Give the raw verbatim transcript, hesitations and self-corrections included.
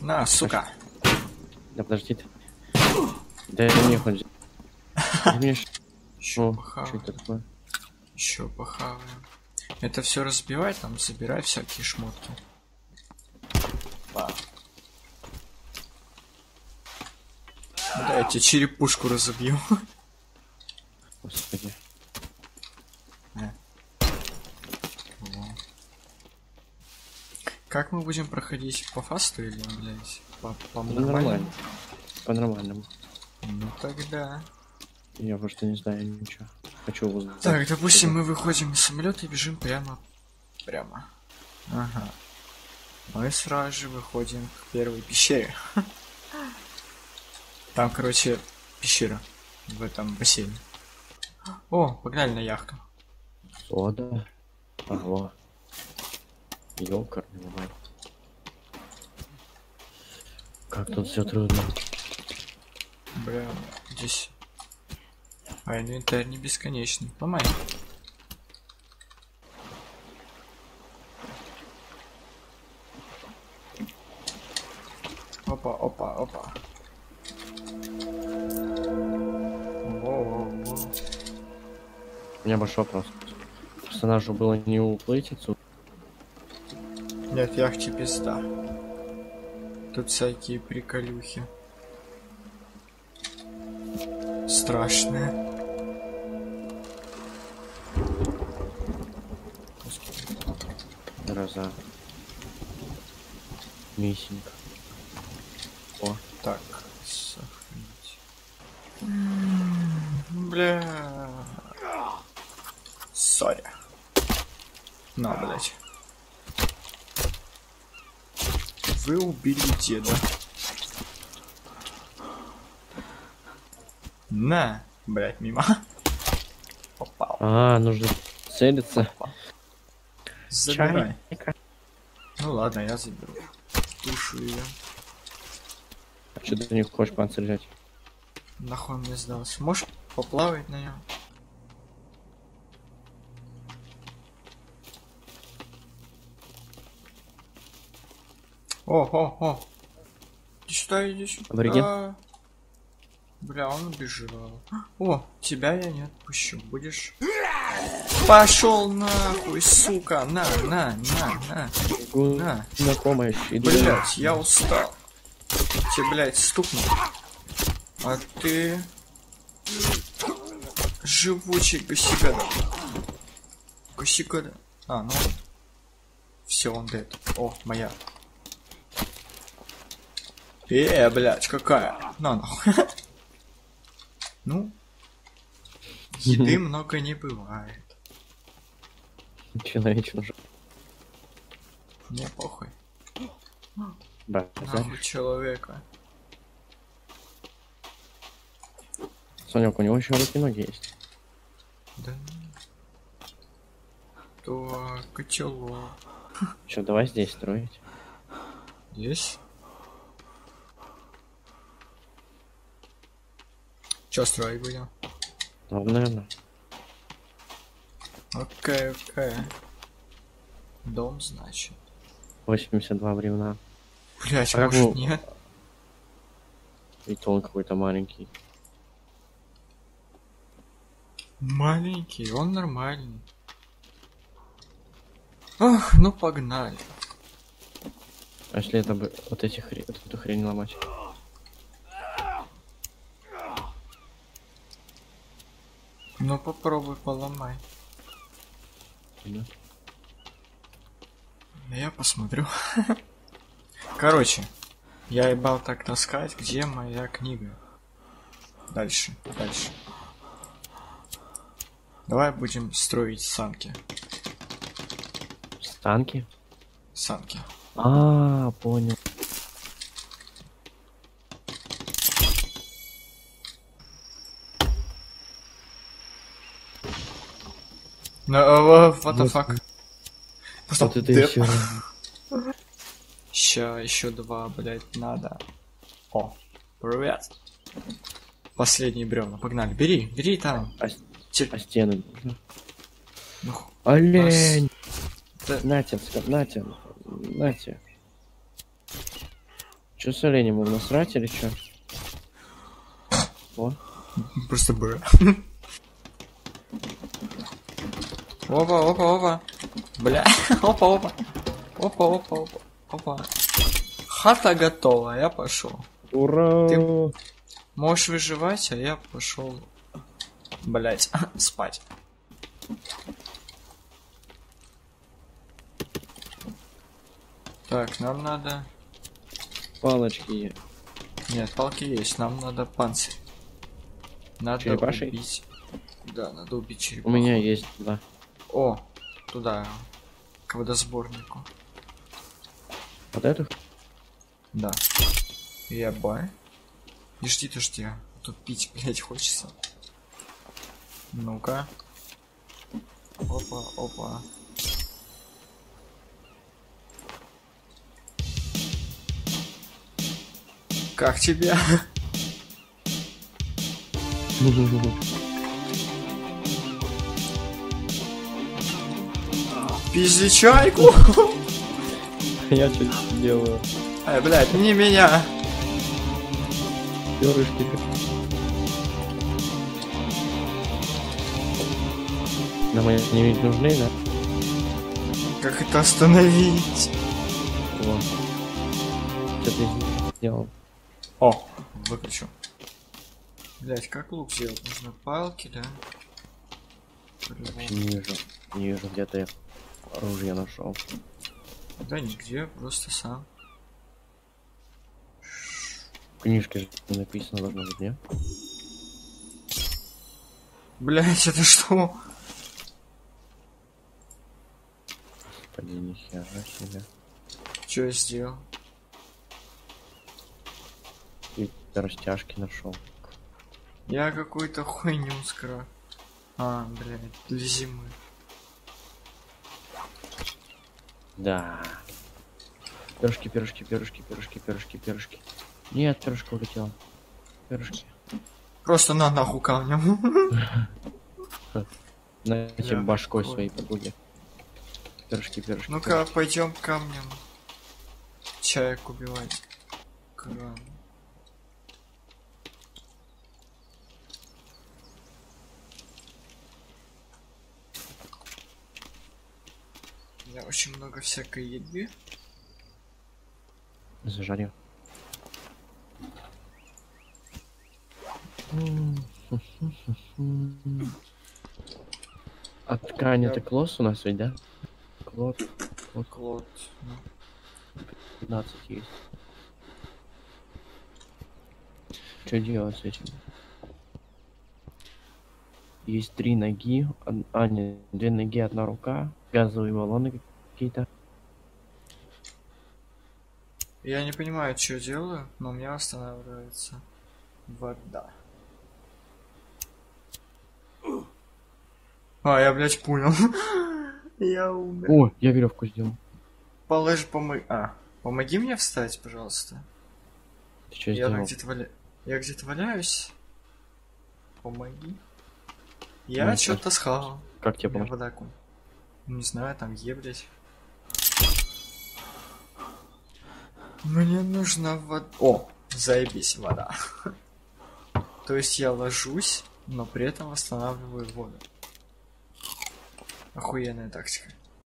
На, сука. Да подожди. Да я не хочу. Что это такое? Еще похаваем. Это все разбивай, там собирай всякие шмотки. Да, я тебе черепушку разобью. Господи. Да. Как мы будем проходить? По фасту или, блядь, по, по нормальному? По нормальному. Ну тогда. Я просто не знаю ничего. Хочу его. Так, допустим, мы выходим из самолета и бежим прямо. Прямо. Ага. Мы сразу же выходим к первой пещере. Там, короче, пещера. В этом бассейне. О, погнали на яхту. Сода. Ого. Ёлка, давай. Как тут все трудно. Бля, здесь. А инвентарь не бесконечный. Ломай. Опа, опа, опа. У меня большой вопрос. Персонажу было не уплыть отсюда? Нет, яхте пизда. Тут всякие приколюхи. Страшные. Гроза. Миссинг. О, так. Сохранить. Бля. Сори. На, блять. Вы убили деда. На, блять, мимо. Попал. А, нужно целиться. Попал. Забирай. Чайника. Ну ладно, я заберу. Тушу ее. А что ты не хочешь панцирь взять? Нахуй мне сдался. Можешь поплавать на нем? О, о, о. Ты сюда иди сюда. Абориген. Бля, он убежал. О, тебя я не отпущу. Будешь. Пошел нахуй, сука. На, на, на, на. На. На помощь. Блять, я устал. Тебе, блять, стукнул. А ты. Живучий гусикада. Гусикада. А, ну. Все, он дед. О, моя. Э, блядь, какая? На, нахуй. Ну, еды много не бывает. Человечек уже. Не похуй. Да. Нахуй человека. Санек, у него еще руки ноги есть. Да. То котелок. Че, давай здесь строить? Здесь? Че строить будем? Ну, наверное. Окей, окей. Дом, значит. восемьдесят два бревна. Блять, а может, нет? Ведь он какой-то маленький. Маленький, он нормальный. Ах, ну погнали. А если это бы вот эти хрень, вот эту хрень ломать? Ну попробуй поломай. Да. Я посмотрю. Короче, я ебал так таскать, где моя книга. Дальше, дальше. Давай будем строить санки. Санки? Санки. А, понял. No, what the fuck? Вот это еще. Ща, еще два, блять, надо. О, привет. Последние бревна, погнали, бери, бери там. А, Тер... а стены? Ну, олень! Нас... Да... Натя, натя, натя. Че с оленем, его насрать или че? О. Просто бы. Опа, опа, опа. Бля, опа, опа. Опа, опа, опа, опа. Хата готова, я пошел. Ура! Ты можешь выживать, а я пошел. Блять, спать. Так, нам надо. Палочки. Нет, палки есть. Нам надо панцирь. Надо черепашей? Убить. Да, надо убить черепаху. У меня есть, да. О, туда. К водосборнику. Вот эту? Да. Ебай. Не жди, ты жди. Тут пить, блять, хочется. Ну-ка. Опа, опа. Как тебе? Пизди чайку! Я что-то делаю. Ай, блядь, не меня! Ёрышки. Нам они ведь нужны, да? Как это остановить? Что ты сделал? О, выключу. Блять, как лук сделать? Нужно палки, да? Вообще не вижу. Не вижу, где-то я оружие нашел. Да нигде, просто сам. В книжке написано должно быть, не? Блять, это что? Господи, нихера себе. Че я сделал? Растяжки нашел. Я какую-то хуйню скра. А, блядь, для зимы. Да. Пирожки, пирожки, пирожки, пирожки, пирожки, пирожки. Нет, пирожка улетела. Пирожки. Просто на нахуй камнем. На этим башкой своей побуде. Пирожки, пирожки. Ну-ка, пойдем камнем. Чаек убивать. Кран. У меня очень много всякой еды. Зажарю. А ткань это клосс у нас ведь, да? Клод. Вот клод. пятнадцать есть. Что делать с этим? Есть три ноги, а не, две ноги, одна рука, газовые баллоны какие-то. Я не понимаю, что делаю, но у меня останавливается вода. А, я, блядь, понял. Я умер. О, я веревку сделал. Положи, помоги. А, помоги мне встать, пожалуйста. Ты что сделал? Я где-то валя... я где-то валяюсь. Помоги. Я что-то схавал. Как тебе было? Водоку. Не знаю, там е, блядь. Мне нужна вода. О, заебись, вода. То есть я ложусь, но при этом восстанавливаю воду. Охуенная тактика.